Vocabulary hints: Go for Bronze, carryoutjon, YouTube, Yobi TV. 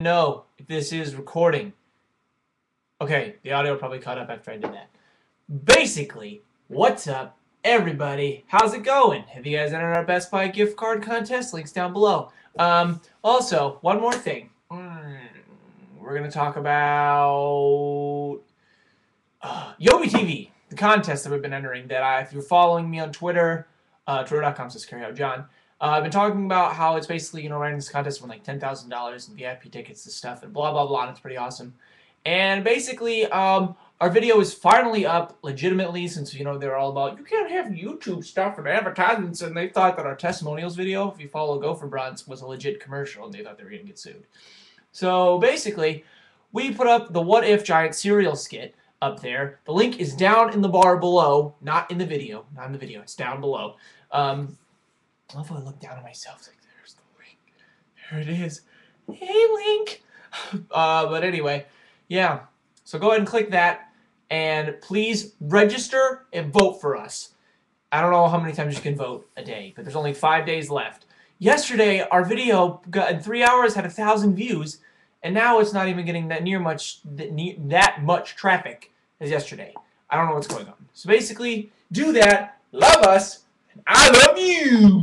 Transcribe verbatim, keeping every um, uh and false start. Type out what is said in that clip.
know if this is recording. Okay, the audio probably caught up after I did that. Basically, what's up, everybody? How's it going? Have you guys entered our Best Buy gift card contest? Links down below. Um, also, one more thing. We're going to talk about uh, Yobi T V, the contest that we've been entering. That I, if you're following me on Twitter, uh, twitter dot com says carryoutjon. Uh, I've been talking about how it's basically, you know, running this contest with like ten thousand dollars and V I P tickets and stuff and blah, blah, blah, and it's pretty awesome. And basically, um, our video is finally up legitimately since, you know, they're all about, you can't have YouTube stuff and advertisements, and they thought that our testimonials video, if you follow Go for Bronze, was a legit commercial, and they thought they were going to get sued. So basically, we put up the What If Giant Cereal skit up there. The link is down in the bar below, not in the video, not in the video, it's down below. Um... I love how I look down at myself, like, there's the link. There it is. Hey, link! Uh, but anyway, yeah. So go ahead and click that, and please register and vote for us. I don't know how many times you can vote a day, but there's only five days left. Yesterday, our video got, in three hours had a thousand views, and now it's not even getting that near much that much traffic as yesterday. I don't know what's going on. So basically, do that. Love us, and I love you!